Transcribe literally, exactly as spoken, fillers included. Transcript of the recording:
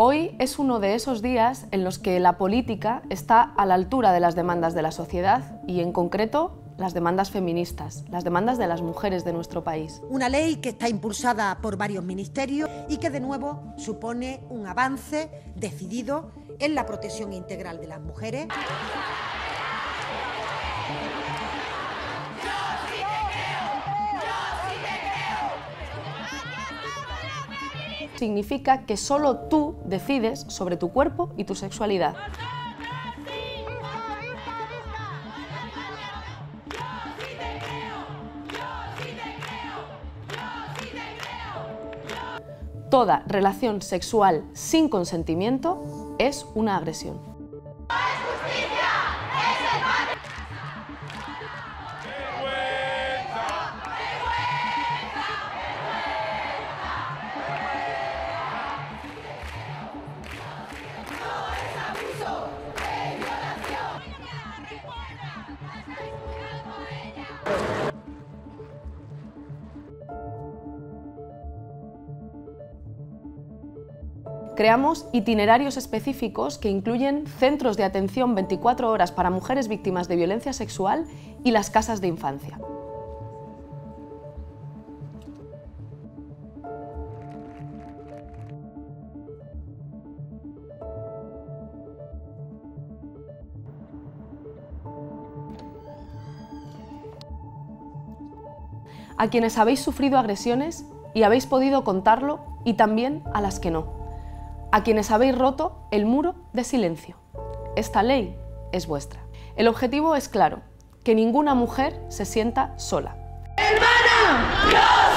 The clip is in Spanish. Hoy es uno de esos días en los que la política está a la altura de las demandas de la sociedad y, en concreto, las demandas feministas, las demandas de las mujeres de nuestro país. Una ley que está impulsada por varios ministerios y que, de nuevo, supone un avance decidido en la protección integral de las mujeres. Significa que solo tú decides sobre tu cuerpo y tu sexualidad. Toda relación sexual sin consentimiento es una agresión. Creamos itinerarios específicos que incluyen centros de atención veinticuatro horas para mujeres víctimas de violencia sexual y las casas de infancia. A quienes habéis sufrido agresiones y habéis podido contarlo, y también a las que no. A quienes habéis roto el muro de silencio. Esta ley es vuestra. El objetivo es claro, que ninguna mujer se sienta sola. ¡Hermana!